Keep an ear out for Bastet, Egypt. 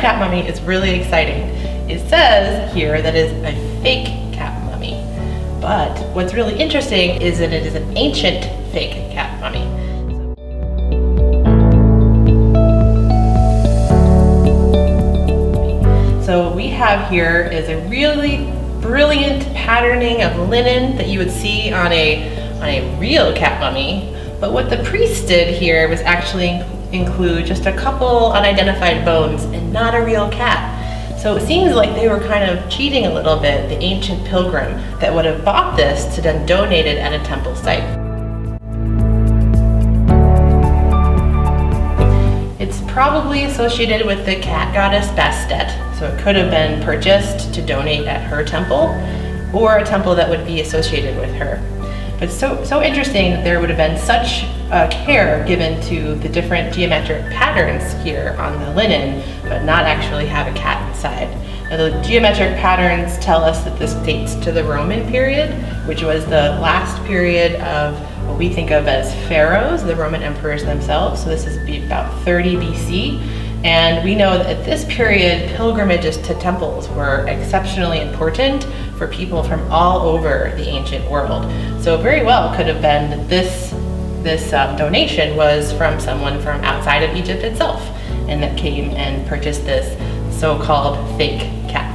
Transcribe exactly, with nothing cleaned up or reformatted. cat mummy is really exciting. It says here that it's a fake cat mummy, but what's really interesting is that it is an ancient fake cat mummy. So what we have here is a really brilliant patterning of linen that you would see on a, on a real cat mummy. But what the priest did here was actually include just a couple unidentified bones and not a real cat. So it seems like they were kind of cheating a little bit the ancient pilgrim that would have bought this to then donate it at a temple site. It's probably associated with the cat goddess Bastet, so it could have been purchased to donate at her temple or a temple that would be associated with her. But it's so, so interesting that there would have been such uh, care given to the different geometric patterns here on the linen, but not actually have a cat inside. Now, the geometric patterns tell us that this dates to the Roman period, which was the last period of what we think of as pharaohs, the Roman emperors themselves. So this is about thirty B C. And we know that at this period, pilgrimages to temples were exceptionally important for people from all over the ancient world. So very well could have been that this, this um, donation was from someone from outside of Egypt itself, and that came and purchased this so-called fake cat.